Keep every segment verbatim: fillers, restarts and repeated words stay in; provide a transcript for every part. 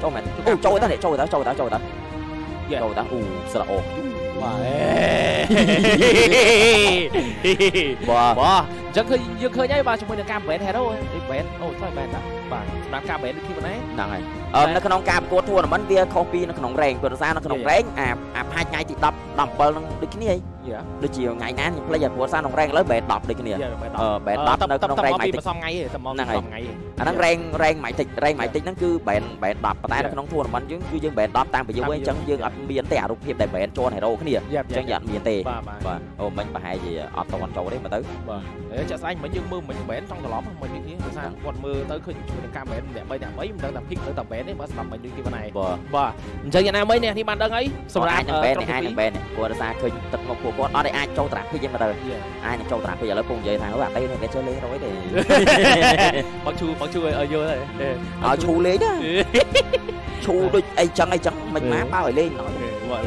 周文，哦，周文得嚟，周文得，周文得，周文得，周文得，哦，實啦哦，哇，哇，哇，ยังเคยยังเคยย้ายมาชมเมืองกาบเบนแถวนู้นเบนโอ้ใช่เบนนะบ้านน้ำกาบเบนที่วันไหนนั่งไงเออในขนมกาบโกทัวร์น้ำมันเบียร์คอฟฟี่ในขนมแรงเปิดร้านในขนมแรงอาบอาบให้ไงติดดับดับเปิดดึกนี่ดึกเชียวไงนั้นพลายจับหัวซาขนมแรงแล้วเบนดับดึกนี่เออเบนดับในขนมแรงใหม่ติดนั่งไงอันนั้นแรงแรงใหม่ติดแรงใหม่ติดนั่นคือเบนเบนดับแต่ในขนมทัวร์น้ำมันยังคือยังเบนดับตามไปยังเว้ยจังยังอับเบียร์แต่รูปเพียบแต่เบนโจนให้เราขึ้นนี่จังยันเบียร์เตะโอ้มันไปให้จีอับตะวันโจได้มาตื้อเหมือนยังมือเหมือนยังเบนต้องตลอดเหมือนอย่างนี้นะวันมือเต๋อขึ้นชวนการเบนแบบใบหนาใบมันดังดับพิกเต๋อตับเบนเนี่ยมาสับเหมือนอย่างที่วันไหนบ่บ่เจออย่างนั้นไหมเนี่ยที่มันดังไอ้สมัยนั้นเบนเนี่ยไอ้เนี่ยเบนเนี่ยกูจะสร้างขึ้นตึกงบกูก็เอาได้ไอ้โจตระพี่ยังมาเต๋อไอ้เนี่ยโจตระพี่อย่าเลิกปุ่งเยยทางเขาแบบเต๋อเนี่ยเบนเชื่อเลี้ยงเอาไว้ดิบังชูบังชูเออเยอะเลยเออชูเลี้ยงนะชูด้วยไอ้จังไอ้จังมันม้าเป้าไอ้เลี้ยงหน่อย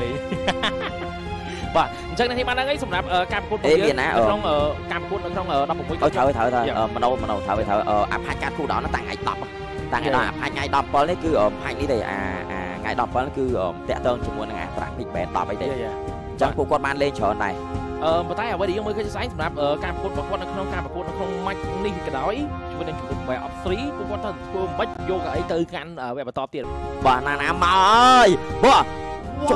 บ่จังนั้นที่มันนั่งไอ้สำหรับการพูดเยอะนะน้องการพูดน้องดับผมไม่เข้าใจเถอะเถอะมันเอามันเอาเถอะเถอะอัพไฮการคู่ดอกนั้นต่างไงดับต่างไงดับไฮไงดับเปิลนี่คือไฮนี่เลยอ่าไงดับเปิลนี่คือเตะเติมจำนวนไงต่างผิดแบนต่อไปเลยจังผู้คนมันเล่นเฉยหน่อยเออมาใต้เอาไว้ดียังไม่เคยใช้สำหรับการพูดผู้คนน้องการพูดน้องมัดนี่กระดอยช่วยในจุดแบบอัพฟรีผู้คนท่านผู้มัดโยกไอ้ตื่นกันแบบต่อเตียนบ่านานามาเอ้ยบ่ว้าวว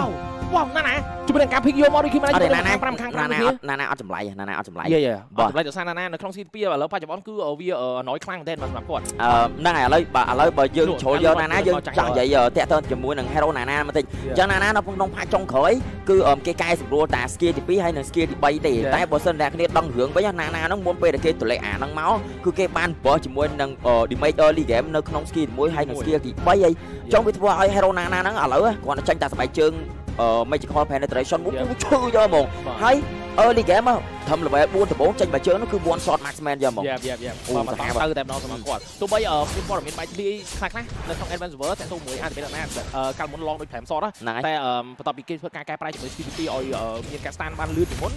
้าวนั่นนะจุดประเด็นการพลิกโยมอดิคิมาได้นานาปรำคังนานานานาเอาจำไรนานาเอาจำไรเยอะๆบ่ไรจะสร้างนานาในคลองซีนเปียแล้วป้าจะบอลคือเอาวิ่งน้อยคลั่งเต้นมาสำหรับก่อนเออนั่นไงเลยบ่เลยบ่ยืนโชว์เยอะนานายืนจังใหญ่เยอะเตะเต้นจมูกหนึ่งให้เรานานามาติดจังนานาเราพุ่งลงพายจงเขยคือเออไกลๆสิบโลแต่สกีที่ปีให้หนึ่งสกีที่ใบตีแต่บอลเส้นแดงนี่ต้องเหงื่อไปยังนานาต้องม้วนไปแต่เกตุเลยอ่านต้องเมาคือเกบ้านบ่จมูกหนึ่งเออดิไม่เออลีเกมในคลองสกีม้วนให้หนึ่งสกีที่ใบใหญ่จงไปทัวร์ให้เรานานานั่งเอาเลยก่อนจังจะสบายเชิงเออไม่ใช่คอแพนในแต่ละช่องมุกชื่อย่อมงให้เออลีแกมาทำระเบิดบูนแต่โบ้จังแบบเจอนั่นคือวอนซอดแม็กซ์แมนย่อมงโอ้มาตั้งเติมแต่นอนสมัยก่อนตัวใบเออเป็นบอลแบบใบที่คลาสนะในช่องแอดวานซ์เวิร์สแต่ตัวมวยอาจจะเป็นแบบนั้นแต่การมุนลองโดยแผลมซอดนะแต่ต่อไปเกมเพื่อการแก้ปลายจุดที่ที่เอาเงินการสตาร์มันลื่นถึงม้วน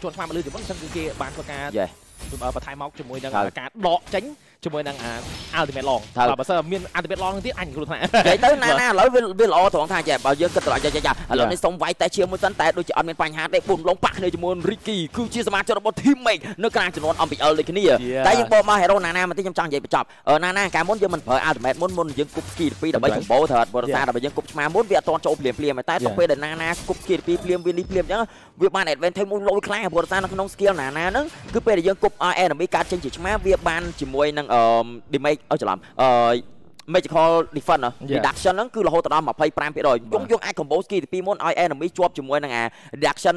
ชวนความมันลื่นถึงม้วนซึ่งคือเกมบานเพื่อการประทายเมาส์จุดมวยดังการเลาะจังช่วยนางอาร์ติเมตลองเราเบอร์เซอร์มีอาร์ติเมตลองที่อันคุณทนายใจตื้อหน้าหน้าร้อยวิลล์ถวงทางแจกเอาเยอะกันตลอดใจใจเราในสมไว้แต่เชียร์มุสันแต่โดยจะอันเป็นปัญหาได้ปุ่มลงปักในจมูกริกกี้คือชีสมาจะระบบทีมเมกเนื้อกลางจำนวนออมปิเออร์เลยที่นี่แต่ยังบอกมาให้เราหน้าหน้ามันที่จำจังใหญ่ไปจับเออหน้าหน้าการม้วนเยอะมันเผยอาร์ติเมตม้วนม้วนยังกุบกีดปีดับไปถึงโบเถิดบอลซาดับไปยังกุบมาม้วนเวียตอนโจเปลี่ยนเปลี่ยนมาใต้ต้องไปเดินหน้าหน้ากุบกีดปีเปลี่ยนวินิเปลี่ยนยังเวียบานเอ็ดเวนเทมูโลคลายบอลซาน้องสเกลหน้าหน้านั้นคือไปเดินยังกุบอาร์เอ็นมีการเชนจิชมาเวียบานจิมวยนางเอ่อดิไม่เอาจะลำเอ่อไม่จะคอดิฟันนะดิดักชันนั่นคือเราโหตระมาเพย์แปรมไปเลยยงยงไอ้คอมโบสกี้ที่ปีมอนไอเอ็นไม่ชอบจมวยนั่งไงดิดักชัน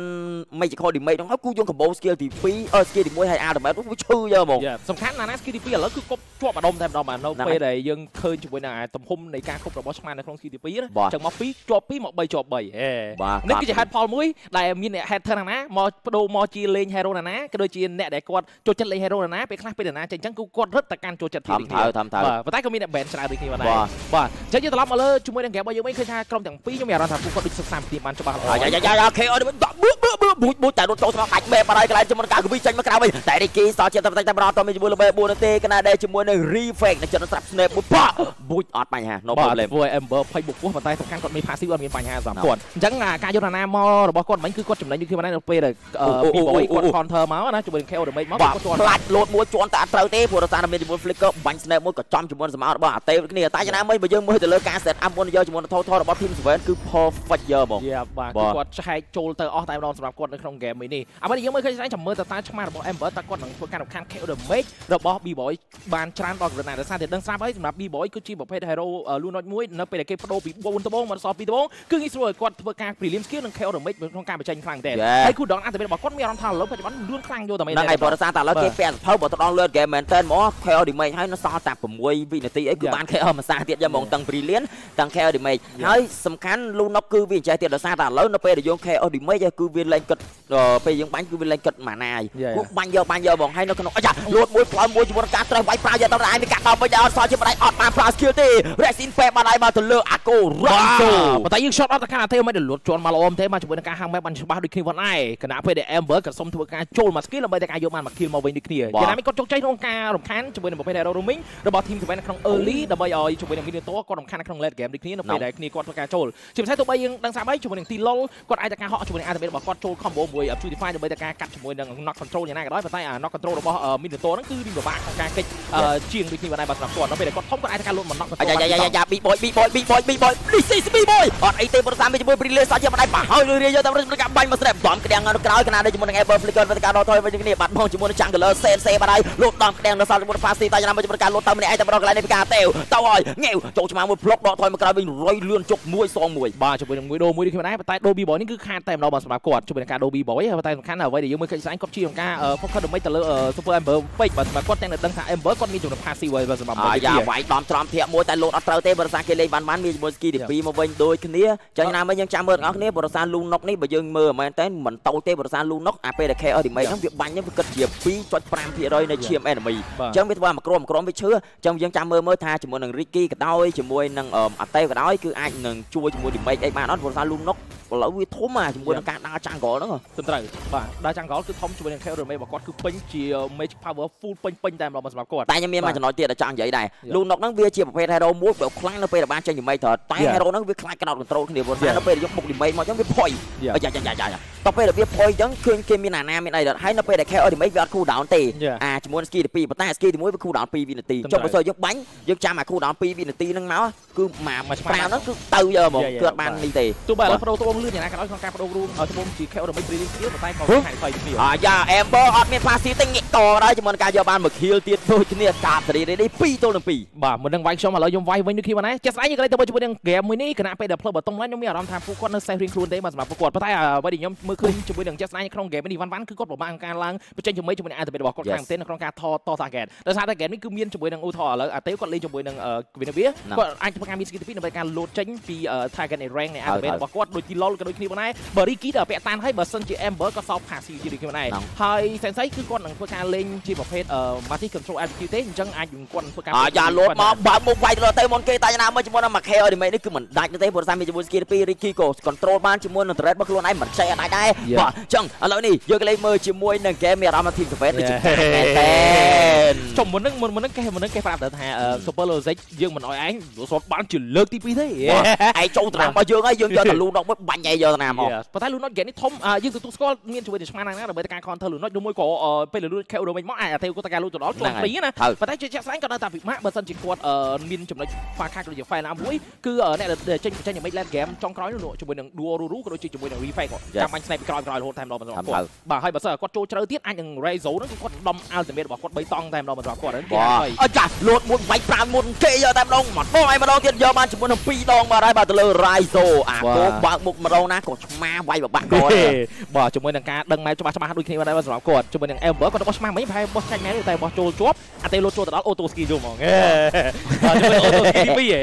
ไม่จะคอดิไม่ต้องเขากู้ยงคอมโบสกี้ที่ปีเออสกี้ที่มวยไฮอาร์แต่ไม่รู้ชื่อเยอะมองสำคัญนะนะสกี้ที่ปีแล้วคือก็ชอบมาดมแทนดอมมาเราไปเลยยังเคยจมวยนั่งตำพุ่มในการคบกับบอสมาในคลองสกี้ที่ปีนะจังมาปีจอบปีหมอกใบจอบใบเออนึกจะแฮตพอลมุ้ยได้มีเนี่ยแฮตเธอหนังนะมอโดมอจีเลนเฮโร่หนังนะก็โดยจีนเนี่ยได้กอดโจจันเลนเฮโร่หนังนะไปคลาสไปหนังนะจังจังกูกอดรัดแต่การโจจันทีบ่บ่จะยืนตลับมาเลยชุมวยแดงแก่บ่ยังไม่เคยทากรมอย่างปียังไม่รันทำผู้คนดิสสามตีมันจะบ้าหรออย่าอย่าอย่าเคอเดี๋ยวมันดับเบื่อเบื่อเบื่อบูดบูดแต่โดนโจมตีแม่ปลายกลายจมูกกลางวิ่งจังมากลางไปแต่ในกีสอเชียร์ตะวันตะวันรอตอนมีชุมวยระเบิดบูนเตกันได้ชุมวยในรีเฟกในจันทร์สับสเนปบูดปะบูดออดไปฮะโนบอลเลยฟูเอ็มเบอร์ไพ่บุกวัวมันตายสำคัญก่อนมีพาซิวมีปัญหาสามส่วนจังการยนต์นามอหรือบอกก่อนมันคือกดจุ่มในยุคที่มันได้เราไปเลยเอ่อปีบอยกดคอนเทอร์มาว่านะจุ่มเคอเดี๋ยวไม่มาปลัดโหลดมวยจวนตาเตาเตะผู้รักษาในจุ่มฟลิกเกอร์บังสเนปมวยก็จำจุ่มสมาร์ทบ้าเตะนี่ตายจะน้ำไม่ไปยังมือจะเลิกการเสร็จอัมบอลเยอะจำนวนเท่าท่อระบบทีมสเปนคือพอฟัดเยอะมองเยอะมากกดใช้โจลเตอร์ออกตายนอนสำหรับกดในครองเกมมินี่อัมบอลยังไม่เคยใช้จำมือแต่ตายชมาระบบแอมเบอร์ตะกดหนังตัวการแบบขั้นแค่เดิมเมกระบบบีบอยบานชานบอลระนาดระซ่าเด็ดดังซ้ำไปสำหรับบีบอยคือทีมประเภทไฮโร่ลูนอตมุ้ยนับเป็นเกมโปรบีบอลตะบงมันสอบบีตะบงคืออิสระกดตัวการพรีลิมสกิลหนังแค่เดิมเมกเป็นครองการไปใช้ครั้งเดียวให้คู่ดอนอาจจะเป็นบอกกดมีรอนทาร์แล้วปัจจุบันล้วนครั้งโยแต่ไม่ได้บอลระซ่าแต่แล้วเกมแฟนเผาบอลตะลองเลือดเกมแมนเทนหมอแค่เดิมเมกให้นักซอตับผมมวยวินาทีไอ้คือบ้านแค่เอามาซาเตียยามองตังบริเลียนตังแค่ดิเมย์ให้สำคัญลูนกคือวิ่งใจเตียดซาตานแล้วนกไปเดี๋ยวโยงแค่ดิเมย์คือวิ่งเล่นกัดไปยังบังคือวิ่งเล่นกัดหมานายบังเยอะบังเยอะมองให้นกขนมอาจารย์ลูดมวยปล่อยมวยจุดบอลการตะไบปลายยาตะไบมีการเอาไปยาวซอยชิบะไรออกมาพลาสคิวตี้เรซินเฟมาได้มาถึงเลือกอากูรันโจปัตย์ยิงช็อตอัตคาเทไม่ได้หลุดจวนมาล้อมเทมาจุดบอลการห้างแม่บันชิบะดิคิวันไอขณะไปเดี๋ยวแอมเบอร์กับสมทบการโจมาสกี้ลงไปแต่การโยมันมาคิวมาเวนิคเนียอย่างนั้นไม่ก็จงใจน้องการรำคาญจุดบอลในประเภทไฮโดรมิงระบบทีมถือเป็นครั้งเออร์ลี่ดับเบิล จุดไปหนึ่งกิโลโต้ก่อนของข้างนักลงเล่นเกมดิคนี้นกไปได้นี่ก่อนตัวการโจลจุดใช้ตัวไปยังดังสามไปจุดไปหนึ่งตีล้อก่อนไอจากการเหาะจุดไปหนึ่งอาจจะเป็นแบบก้อนโจลคอมโบมวยอับชูดิฟายจุดไปจากการกัดจุดไปหนึ่งน็อตคอนโทรลอย่างนั้นก็ได้ไปใต้อ่าน็อตคอนโทรลแล้วก็เอ่อมินโต้นั่นคือดิบบ้าของการเก็ตเอ่อเชียงดิคนี้วันไหนบัตรสนามก่อนนกไปได้ก้อนท้องก่อนไอจากการล้มมันน็อตคอนโทรลอย่าอย่าอย่าอย่าบีบอยบีบอยบีบอยบีบอยดิซี่สิบีบอยอ่อนไอเตะบอลสามไปจุดไปบริเลสอย่างวันไหนป่าเฮลเรียจะทำรัฐประกาศใบมาแสดงตอมกระเดียงงานกราวขนาดได้จุดไปหนึ่งเอเบอร์ฟลิกเกอร์ประกาศรอทอยไปจุดไปหนึ่งบัตรมองจุดไปหนึ่งจังกันเลยเซเซมาได้ลูกตอมกระเดียงสามจุดไปหนึ่งฟาซีตายนำไปจุดประกาศลูกตอมไอแต่ประกาศอะไรในประกาศเต๋อเต่าอ่อยเงี้ยวโจมมาหมดพลอกดอกทอยมากลายเป็นร้อยเลื่อนจกมวยซองมวยบ้าจุดไปหนึ่งมวยโดมวยดิคือไหนไปใต้โดบีบอยนี่คือคาเต็มเราบัตรสนามก่อนจุดไปหนึ่งการโดบีบอยไปใต้สำคัญเอาไว้เดี๋ยวยังไม่เคยใช้ก๊อปชี่ของกาเอ่อพวกเขาโดนไม่ตะลึงเอ่อซูเปอร์แอมเบอร์เฟกบัตรสนามก่อนแต่ในดังขาแอมเบอร์ก็มีจุดฟาซีไว้บัตรสนามอย่าไหวตอมตรอมเทียมมวยแต่โลดอัตราเตะบริษัทเกเรบันมันมีมวยสกีเด็กปีมาเป็นโดยคนนี้ใจนามยังจำเมื่อออกนี้บริษัทลูนกนี่ไปยังเมื่อมาแต่เหมือนเต่าเตะบริษัทลูนกอาเป้เด็กแค่เอาดิไม่ทั้งเวียบบันยังไปกระเจี๊ยบปีจดแปรมพี่อะไรในเชียมแอนด์มีจังไม่ว่ามากรมกรมไม่เชื่อจังยังจำเมื่อเมื่อทาจมูกหนึ่งริกกี้กับน้อยจมูกหนึ่งเอ่ออัตเต้กับน้อยคือไอ้หนึ่งช่วยจมูกดิไม่ไอ้บ้านนั้นบริษัทลูนกเราวิทมมาจมูกหนึ่งการดาจังกอลนั่นสุดท้ายบ้าดาจังกอลคือทอมจมูกหนึ่งแค่เราไม่บอกก็คือเป็นเชียร์ไม่พาวเวอร์ฟูลเป็นเป็นแต่เรามาสมัครก่อนแต่ยังมีมาจะน้อยเตี้ยดาจังใหญ่ได้ลูนกนั่งเวียเชียร์ประเภทไฮโดรมูฟแบบคลั่งนั่งไปแบบบ้านจังอยู่ไม่เถิดแต่ไฮโดรนั่งเวียคลั่งกระโดดคอนโทรลขึ้นเดี๋ยวบนนั้นนั่งไปยกบุกดิไม่มาจังไปพอยใหญ่ใหญ่ใหญ่ต่อไปแบบเวียพอยจังคืนเกมมีหน้าหน้ามีอะไรเด็ดให้นั่งไปแต่แค่เอาดิไม่ยอดคู่ดาวน์ตีอ่าจมูกสกีเด็กปีปะต้าสกีจมูกเป็นคู่ดาวน์ปีวินาทีจบไปซอยยกบังยกจามาคู่ดาวน์ปีวินาทีนั่งเมาคือหมามาแปลนั่นคือเตยเยอะหมดเกิดมันมีตีตัวแบบเราตัวองลื่นอย่างนั้นการเอาของการประตูเอาจมูกจีแค่เราไม่ปรีดเที่ยวมาใต้กองไข่ไฟเขียวอ่าอย่าแอมเบอร์ออดเมียนพาสีติงเงะต่อได้จมูกการยาบานหมึกเขียวเตี้ยโตชนิดกาบสรีได้ปีโตหนึ่งปีบ่ามันดังไว้ช่องมาเรายมไว้ไว้นึกที่วันไหนจะใส่ยังไงแต่ว่าจมูกยังแก่มือนี่ขณะไปเดบเพลอแบบตรงนั้นยังมีอารมณ์ทำผู้คนใส่ริงครูนได้มาสมัครประกวดพระไทยอ่ะวันนี้ยังมือขึ้นจมูกยังจะใส่ครองแก่ไม่ดีวันๆคือกดประมาณการล้างประเจนจมูกจมูกอาจจะเป็นบอกกดทางเส้นครองการทอต่อสาแกนแต่สาแกนนี่คือเมียนจมูกยังอุทธรแล้วเต้กดเลยจมูกยังเอ่อวินาทีก็อาจจะเป็นการมีสกิลที่เป็นการโหลดเจนปีเอ่อทาแกนในแรงเนี่ยอาจจะเป็นบอกกดโดยที่ล้อกันโดยที่วันไหนเบอร์รี่กีดเปะตานให้เบอร์เซนจีแอมเบอร์ก็ซอฟผ่าซีจีดีกันวันไหนไฮเซนไซคือก้อนหนังเพื่อการเล่นจีประเภทเอ่อมาที่คอนโทรลแอปคิวเต้จังอาจอยู่ก้อนเพื่อการอย่าลดมาบาบุกไปเราเตะมอนเกย์ตายนะไม่จมูกน้ำหมักเฮอดิไม่นี่คือเหมือนได้เตะบอลซ้ายมีจมูกสกีปีริกิโก้คอนโทรลบ้านจมูกหนึ่งตัวแรกบัคลอนไอเหมือนใช้อะไรได้ว่าจังแล้วนี่เยอะกันเลยมือจมูกหนึ่งแกมีรามาทีมสเปซในจุดแดนชมมันนึงมันมันนึงแกมันนึงแกฟาดแต่แทนซูเปอร์โลเซ็กเยอะมันน้อยไอ้สดบ้านจุดเลิกทีพีได้ไอ้โจตรามาเยอะไอ้เยอะจนลูนออกมาบันใหญ่เยอะนามออกพอท้ายลูนอตแกนี่ทอมยิงตัวตุ๊กสกอตเมียนจมูกเด็กชมานังนะแต่เบอร์การคอนเทอร์ลูนอตดูมวยก่อไปเลยลูนแค่อุดมไม่ม้อไอ้เตะกุตาการลูนจุดล้อจุดปีนะพอท้ายจุดแจ็คสันก็ได้ตาผิดมากเบอร์เซนจิกวดมินจมูกฟาคาตัวเดียวไฟน้ำบุ้ยคือเนี่ยเดี๋ยวเจนเจนยังไม่เล่นเกมจ้องคล้อยหนุ่มจมูกหนึ่งดูรูรูก็โดยจมูกหนึ่งรีไฟก่อนจำมันสไนป์กรอยกรอยโหดแทมเรามันสองก่อนบ่าให้เบอร์เซอร์กดโจเจอเทียนอันหนึ่งไรโซ่นั่นคือกดดอมอัลเซเมตบอกกดใบตองแทมเรามันสองก่อนนั่นเองอาจารย์ลูนมุนไปปราณมุนเกย์เยอะแทมลงหมดป้อยมาลงเทียนเยอะมันจมูกหนึ่งปีลงมาได้บาตเลอร์ไรโซ่อ่ะโก้บักบุกมาลงนะกดมาไวแบบบักก่อนบ่าจมูกหนึ่งการดังไหมจมูกหนึ่งการดูทีมาได้มันสองก่อนจมูกหนึ่งเอลเบิร์กก็ต้องมาไม่แพ้บอสแมนแต่บอสโจจบอัตเลอร์โจแต่ละโอโตสกีดูมองเอ้บ่าจมูกโอโตสกีไม่เย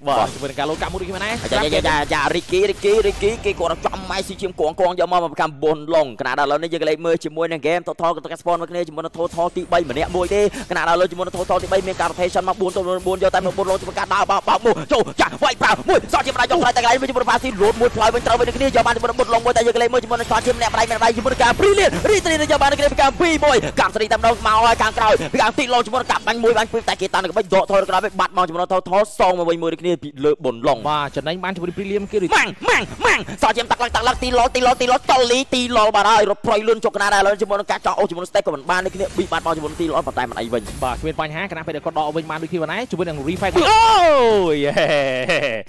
่บ่าจมูกหนึ่งการลงกามูดูทีมาได้อาจารย์อาจารย์อาจารย์ริกี้ริกี้ริกี้เกย์กดจำไม่ซีชิมกองกองยามามาประกันบนลงขณะเราเนี่ยยังเลยมือจมูกในเกมทอทอกับตัวแกสปอนมาเนี่ยจมูกนทอทอตีใบเหมือนเนี่ยมวยดีขณะเราจมูกนทอทอตีใบมีการเทชันมาบุญตัวบุญเยอะแต่เมื่อบุญลงจะประกันดาวบ้าบ้ามูโจจ่าไวเปล่ามวยซ้อนจมูกอะไรจมูกอะไรแต่ไงไม่จมูกภาษีหลุดมวยพลอยเป็นเต้าเป็นเนี่ยยามาจมูกบุญลงมวยแต่ยังเลยมือจมูกนทอจมูกเนี่ยอะไรเป็นอะไรจมูกการปรีเลียนรีสตรีในยามาในเกมการปีมวยการสตรีตามเราเมาอะไรการกล่าวการตีลงจมูกกับมันมวยมันปืนแต่กีตาร์กับมันโดทอกับมันบัดมองจมูกนทอทอซองมาใบมือเนี่ยเลอะบนลงมาจากนั้นมันจมูกปรีเลียนกี่มั่งมั่งมั่งซ้อนจมูกตักลังตักลังตีล้อตีล้อตีล้อตอลีตีล้อมาได้รถพลอยลุนจกนาได้แล้วจมูกกาจ่อจมูกสเต็กกับมันบ้านนี่คือเนี่ยบีบาดบอลจมูกตีล้อปัดตายมันไอ้เวงบ่าเวียนปัญหาขณะไปเด็กกดดอเวงมาดูที่วันไหนจมูกอย่างรีไฟโอ้ย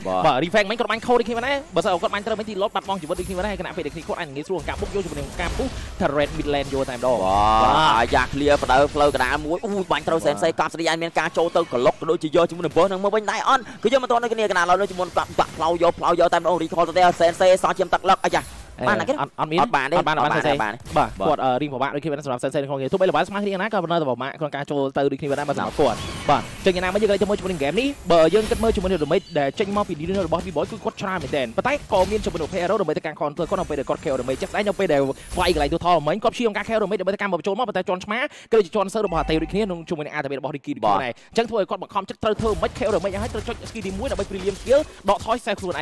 บ่ารีไฟมันกดมันเข้าดูที่วันไหนบ่าเสากดมันเติมไม่ตีล้อปัดมองจมูกดูที่วันไหนขณะไปเด็กนี่โคตรอันนี้ส่วนการปุ๊บโยจมูกอย่างการปุ๊บเทเรนมิดแลนด์โยตามดออยากเคลียร์ปัดเอาเพลกระดานมวยอู้บังเติมเซนไซการสยามมีการโจเตอร์กล็อกโดยจีโยจมูกหนึ่งเบอร์หนึ่งมาเวงได้ออนคือยังมาตอนนี้คือเนี่ยขณะเราจมูกปัดปัดเพลาโยเพลาโยตามดอรีคอร์เตอร์เซนไซซ้อนจมูกตักล็อกอะไรบ้านไหนกันอันมีบ้านได้บ้านบ้านเซนบ้านกวดริมหัวบ้านด้วยคลิปนั้นสำหรับเซนเซนของเงี้ยทุกใบหรือว่าสมาร์ทที่นั่นก็เป็นหน้าตัวบ้านคนการโจมตีด้วยคลิปนั้นมาสามกวดบ้านเจอยังไงไม่เจอเลยจะมือจมูกหนึ่งแก้มนี้เบอร์ยังกัดมือจมูกหนึ่งหรือไม่แต่เจนมอปีดีด้วยบอสบีบอยคือกดชราเหมือนเด่นปัตย์กองมีนจมูกหนึ่งเพลย์เราหรือไม่แต่การคอนเตอร์ก็นำไปเดือดกดเคลหรือไม่จัดได้นำไปเดือดไฟอีกหลายตัวทอเหมือนกบชีของการเคลหรือไม่แต่การบอลโจมมอปัตย์จอนชมาก็เลยจะจอนเซอร์บอสตีด้วยคลิปนั้นจมูกหนึ่งอาจจะเป็นบอสดีกีบอสไหนจังถอยกดบอลคอมจัดเตอร์เธอไม่เคลหรือไม่ยังให้เตอร์จอนสกีดีมุ้ยหรือไม่ปรีเลียมเกี้ยวดอกทอยแซครูนไ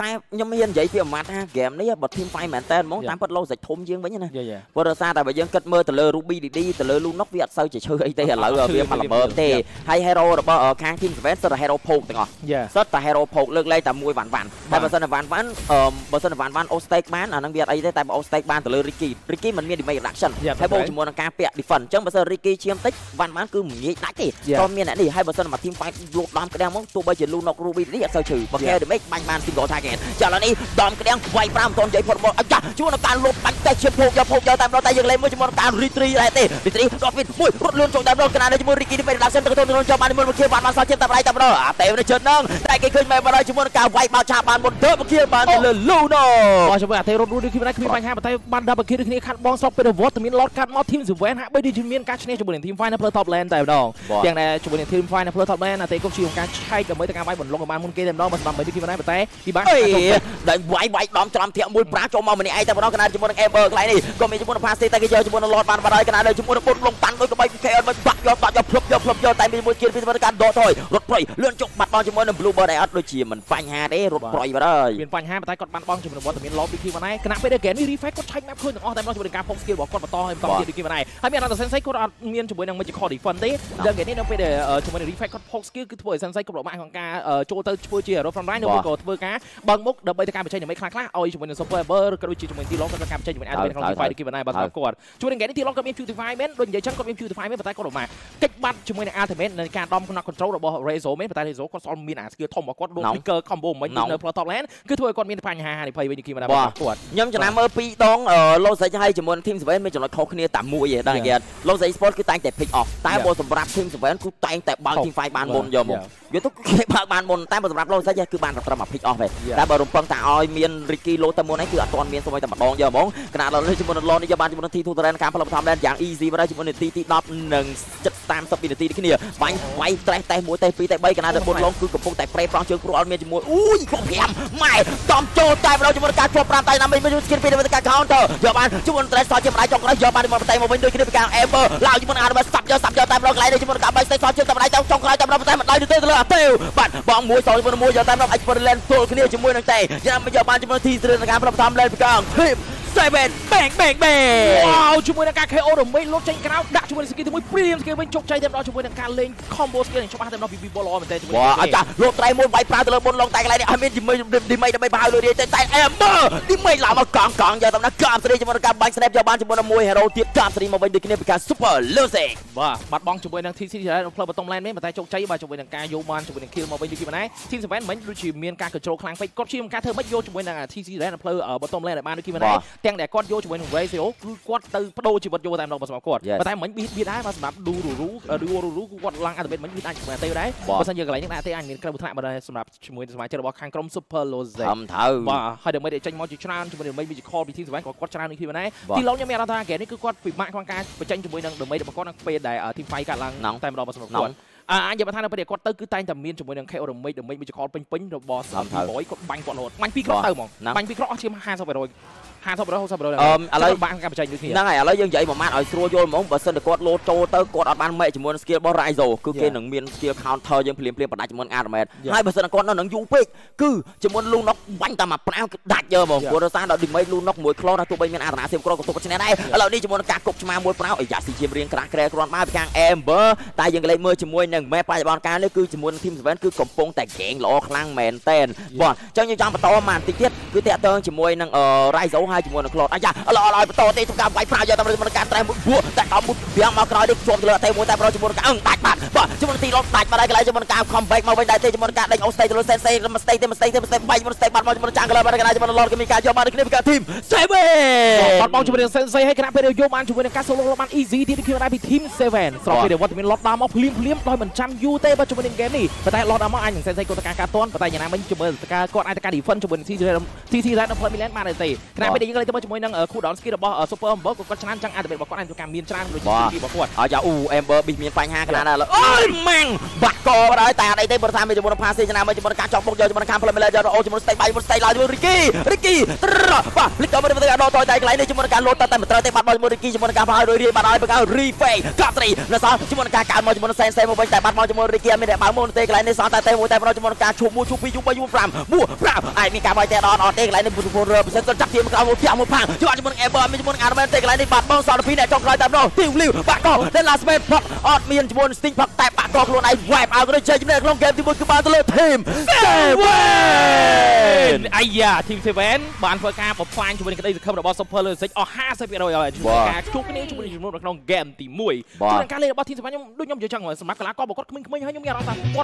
อไป มีนvậyมเกมนี้บททีมไฟแมนเตนมองตามพัดโลใส่ทมเยี่ยงไว้เนี่ยนะวอร์ซ่าแต่แบบยังกัดมือแต่เลอรูบี้ดีแต่เลอลูน็อกเวียดเซอร์จะเชื่อไอ้เตะหลังเวียดมาหลังเบอร์เตะให้เฮโร่แต่ว่าค้างทีมเฟสแต่เฮโร่โผล่แต่ก่อนเซตแต่เฮโร่โผล่เลิกเลยแต่มวยหวานหวานแต่บอลสนามหวานหวานเอ่อบอลสนามหวานหวานโอสเต็กแมนอ่ะนักเวียดไอ้เตะแต่บอลสเต็กแมนแต่เลอริกี้ริกี้มันมีดีไม่รักฉันให้บอลจมูกนักการเปียดิฟันจังบอลริกี้เชียมติ๊กหวานหวานคือหมีนักตีตอนมีนักตีให้บอลสนามทีมไฟลุกล้อมกระเดมมองตัวบอลเจลูน็อกรูบี้ดีเซอร์เฉยบอลแค่เดเมกบางบานสิงโตทาร์เก็ตจากนี้ดอมกระเดมไวปรามตอนใหญ่พอดบอลจ้าช่วยนักการลุกปังแต่เฉียบโผล่จะโผล่จะตามเราแต่ยังเลยไม่จมูกนักการริตี้ไรตีริตี้ดอมฟินมวยรถเลื่อนส่งตามเราขนาดจมูกริกี้ที่ไม่รักฉันตะโกนโดนจับมันมันเขียวหวานมาซาเชียมตามไรตามเราเตะในเชิดน้องได้กี่ขึ้นมาบอลจมูกนักการไวบ่าวชาบานบนเทปเขียวบานเลยลูโน่บอลจมูกนักการรถดูดีขึ้นไปขึ้นไปให้บอลไทยบอลดาบเขียวขึ้นไปขัดบอลซอกเป็นวอตมินล็อตการมอทีมสิบเวนฮะไปดีทีมเมียนการชนะจมูกนักทีมไฟนะเพลย์ท็อปแลนด์แต่ดองอย่างในจมูกนักทีมไฟนะเพลย์ท็อปแลนด์นะเตะก็ชิวการใช้กับมือตะการไว้บนลงกับบอลมุนเกย์เต็มดองมาสลับไปดีขึ้นไปได้บอลไทยที่บ้านได้ไวไวดอมจอมเทียมบุญปราจอมเอาเหมือนไอ้แต่บอลขนาดจมูกนักเอเบอร์ไกลนี่ก็มีจมูกนักพาสีตะกี้เยอะจมูกนักหลอดบอลบอลได้ขนาดเลยจมูกนักบอลลงตันด้วยก็ไปแค่มันปักยอดปักยอดพลบยอดพลบยอดแต่มีมวยเกียร์พิจารณาโดดถอยรถปล่อยเลื่อนจกบัดบอลจมูกนักบลูบอลได้อัดโดยจีมันฟังฮาเด้รถปล่อยมาเลยเป็นฟังฮาไปใต้กดบันบอลจมูกนักบอลแต่มีล้อบิ๊กที่มาไหนขณะไปเด็กแก่นี่รีไฟก็ใช้แมปขึ้นอ๋อแต่บอลจมูกนักการพกสกิลบอกกดมาต่อให้ต่อเกียร์บิ๊กมาไหนให้มีอันดับเซนไซก็เมียนจมูกนักมันจะคอดีฟันเด้เด็กแก่นี่เราไปเด็กจมูกนักรีไฟก็พกสกิลคือถ้วยเซนไซก็หลบมาของการโจเตอร์ช่วยเชียร์รถฟันไรโนบิโกเบอร์กาบังมุกเดินไปทางการไปใช้หนึ่งไม่คลาคลาเอาจมูกนักซุปเปอร์เบอร์กระโดดจีจมูกนักที่ล้อกันทางการไปใช้หนึ่งไม่แอดเป็นของที่ไฟที่มาไหนบอลตะกดจมูกนักแก่นี่ที่ล้อกันมีฟิวที่ไฟเม้นโดนใหญ่ชั้นก็มีฟิวที่ไฟเม้นไปใต้กดออกมาเก็บบัตรจมูกนักอาร์เทเม้นในการดอมคนนักคอนโทรลบอกเรโซเม้นไปใต้เรโซก็ซ้อนมีหนาสกิลทอมบอกว่าโดนพิกเกอร์คอมโบมันยิงเนอร์พลอตท็อปแลนด์คือถ้วยก้อนมีนพันห้าในไฟไปนี่มาไหนบอลตะกดย้ำชนะเมื่อปีตองเออโลไซจะให้จมูกนักทีมสเปนไม่จนเราเขาขึ้นเนี่ยต่ำมวยได้แก่โลไซสปอร์ตคือตั้งแต่พิกออกตั้งบอลสำหรับทีมสเปนคือตั้งแต่บางทีมไฟบานบนยอมอยู่ทุกเขตบานบนตั้งบอลสำหรับโลไซจะคือบานกับตระหม่ำพิกออกไปแต่บอลรุมปังแต่ออยเมียนริกี้โลตะมวยนั่นคืออัตตอนเมียนสมัยตะหม่ำบอลยอมมองขณะเราเล่นจมูกนักลอนในยาบานจมูกนักทีทูตะแลนด์การพลังทำแลนด์อย่างอีซีมาได้จมูกนักทีที่นับหนึ่งจัดตามสปีดตีขึ้นเนี่ยไปไปแต่แต่หมวยแต่ปีแต่ใบกันนะแต่บนลงคือกบพงแต่เปรย์ฟองเชิงครูอัลเมียจมูกอุ้ยของแหมไม่จอมโจแต่เราจมูกการควบปราบตายนำไปไม่รู้สกิลปีในการเคาน์เตอร์ยาบานจมูกแต่ซอยเจ็บไรจงไรยาบานจมูกแต่มาเป็นด้วยขึ้นไปกลางเอเบอร์ลาวจมูกอาร์มาสับยาวสับยาวแต่เราไกลในจมูกการไปแต่ซอยเจ็บแต่ไรจงจงไรแต่เราแต่มันได้ดูเตะตลอดเตี้ยวบัดบอลมวยสองจมูกมวยยาวแต่เราไอ้บอลเลนโตขึ้นเนี่ยจมูกนั่งแต่ยามยาบานจมูกทีเสร็จการพลังทำแลนไปกลางทีมเซเว่นแบงแบงแบงว้าวชุมวยนักการเคโอหรือไม่ลดใจกันแล้วด่าชุมวยสกิลที่มวยเปรี้ยมสกิลเป็นชกใจเต็มรอชุมวยนักการเล่นคอมโบสกิลอย่างชกมาเต็มรอบีบีบอลลอยเหมือนเดิมว้าวอาจารย์โลดไตรมวยไวปลาแต่ละบนลองแตกอะไรเนี่ยไอ้เมียนดิไม่ดิไม่จะไม่พายเลยเดี๋ยวใจใจแอมเบอร์ดิไม่หล่ามากลางกลางอย่าทำนะกล้ามสตรีชุมวยนักการบังสแนปยาบานชุมวยนักมวยเฮโร่เทียบกล้ามสตรีมาเป็นดึกเนี่ยเป็นการซุปเปอร์ลูซี่ว้าวบัดบอลชุมวยนักทีซีจะได้ลงเพลินประตูแลนด์ไม่มาแต่ชกใจมาชุมวยนักการโยมันชุมวยนักคิวมาเป็นดึกมาไหนทีมสเปนเหมือนดูชิมเมียนการกระโจนคลางไปกดชิมการเธอไม่โยชุมวยนักทีซีได้ลงเพลินเอ่อประตูแลนด์มาดึกมาไหนแตงแดดก้อนโยชุมวยนักเรซิโอคือกดตือประตูชิมวัดโยแต่เรามาสมัครกดมาแต่เหมือนบีบีได้มาสมัครดูดูรู้ดูดูรู้กดลังอาจจะเป็นเหมือนบีได้เหมือนเตยได้เพราะฉะนั้นเยอะกันเลยนักเตะอันนี้กระบุถนัดมาได้สำหรับชิมวยสมัยเจอบอกคังกรมซุปเปอร์โลเซ่ทำเท่าว่าให้เดี๋ยวไม่ได้ใจมอจิชานชิมวยเดี๋ยวไม่มีจิคอลไปที่สมัยกดชนะนี่ที่มาไหนที่เราเนี่ยมีราธาแก่นี่คือกดปิดมากกว่าการไปใจชิมวยนั่งเดี๋ยวไม่เดี๋ยวมากดนั่งไปได้ทีมไฟกำลังแต่เรามาสมัครกดอ่าอย่ามาทานอะไรประเดี๋ยวก็เติร์กคือตายแต่เมียนจมูกนังแค่เอาดมไม่ดมไม่มีจะคอเป็นปิ้งดมบอสามที่บอยก็บังกอดโหลดบังพิเคราะห์เติมมองบังพิเคราะห์เชื่อมห้าสองไปเลยห้าสองไปเลยหกสองไปเลยอะไรบังการประชัยนี่นั่นไงอะไรยังใหญ่ประมาณไอ้ตัวโยนมองบอสเซนเดอร์กอดโหลดโจเติร์กกอดอัดบังเมย์จมูกนังสกิลบอลไรโซคือเกณฑ์หนึ่งเมียนสกิลคาวเทอร์ยังเปลี่ยนเปลี่ยนปัจจัยจมูกอาร์เมย์ให้บอสเซนเดอร์กอดนั่นหนึ่งยูปิกคือจมูกลูน็อกบังตามาปลายดัดเยอะมองบอสซานเราดึงไม่ลูน็อกมวยคลอดตัวใบเมียนอาร์นาเซียมกรอกตัวกระชัยได้แล้วนี่จมูกการกบชมามวยปลายไอ้ยาสีเชียมเรียงกระแกรกรอนมาไปกลางแอมเบอร์ตายยังเลยมือจมูกนังแม่ปลายบอลการนี่คือจมูกทีมสเปนคือกบพงแต่เก่งหล่อคลั่งแมนเต้นบอลเจ้าหญิงจอมประตูมันติดเทียดคือเตะเติงจมูกนังเอ่อไรโซให้จมูกนังคลอดอาจารย์หล่อลอยประตูตีทุกการไว้พลาดอย่าทำอะไรจมูกการแต่บุกบัวแต่ต่อบุกเบียงมากรอยดิชวนเลยเตะมวยแต่เราจมูกการอึ้งตัดบัดบอลจมูกตีล็อกตัดมาได้กันเลยจมูกการคอมแบ็กมาไว้ได้เตะจมูกการได้เอาสเตย์ตัวเซนเซ่มาสเตย์เตะมาสเตย์เตะมาสเตย์ไปมาสเตย์บัดมาจมูกจางกันเลยมาได้กันเลยจมูกหลอดก็มีการโยมันในคลิปการทีมเซเว่นบอลบอลจมูกเซนเซ่ให้คณะไปเดียวโยมันจมูกการโซโลมันอีซีที่ได้คิวได้ไปทีมเซเว่นสองไปเดียววัตถุมินล็อตตามเอาพลิ้มพลิ้มลอยเหมือนจำยูเต้ปัจจุบันเกมนี่ปัจจัยรอดเอามาอันอย่างเซนเซโกตะการการต้อนปัจจัยอย่างนั้นมันจมูกตะการก่อนอันตะการดีฟันจมูกที่ที่ที่ไรน้ำเพลินมิเลนมาในตีขณะไป ไม่ได้ยิงอะไรจะมาช่วยนั่งคู่ดอนสกีดบอลซูเปอร์เบิร์กก็ชนะจังอาจจะเป็นบอกว่าอันตัวการมีนชนะโดยที่บอกว่าอย่าอู้เอ็มเบอร์บีมีนไปห้าคะแนนน่ะเลยโอ้ยแม่งบักโก้ได้แต่ในเตะบอลทางไปจะบอลพาสชนะไม่จะบอลการจอกปกเยอะจะบอลการพลังเมลเยอะโอ้จะบอลสเตย์ไปบอลสเตย์ลอยจะบอลริกกี้ริกกี้ตระป่ะลิกเกอร์ไม่ได้เป็นการรอต่อยใจไกลในจะบอลการลดแต่แต่เตะเตะปัดบอลริกกี้จะบอลการพาโดยเรียบร้อยเป็นการรีเฟย์กาตรีนะซ้อจะบอลการการมอจะบอลเซนเซมอแต่ปัดบอลจะบอลริกกี้ไม่ได้บอลมอนเตะไกลในซ้อแต่เตะมวยแต่เราจะบอลการชูมูชูพิยุบยุบปรามมู่ปรามไอ้มีการบอลเตะนอนออกเตะไกลในบุตรพลเรือเป็นเซนต์จับทีมกลางมุมที่เอามุมพังจังหวะจะบอลแอร์บอลไม่จะบอลงานมาเตะไกลในบัดบอลสอดพีเนี่ยจอกลอยแต่โดนทิ้งลิ้วบักโก้เล่นลาสเมทพักออดมีนจะบอลสติงพักแต่บักโก้ลวนไอ้แวบเอาด้วยเชยจะเนี่ยลงเกมที่บอลคือบอลตะลุยทีมเซเว่นไอ้ยาทีมเซเว่นบอลเฟอร์กาปอบฟันจะบอลกันได้สุดขั้วบอลซัมเพอร์เลยเซ็ตออกห้าสิบเอ็ดเลยจุดการจุดนี้จุดนี้จุดนู้นลงเกมตีมวยจุดการเล่นบอลทีมเซเว่นยุ่งยุ่งเยอะจังเลยสมัครกลางก็บอกว่ามึงไม่ให้ยุ่งยากเราแต่บอ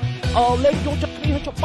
ลเล่นยุ่งจัดนี้ให้จบไป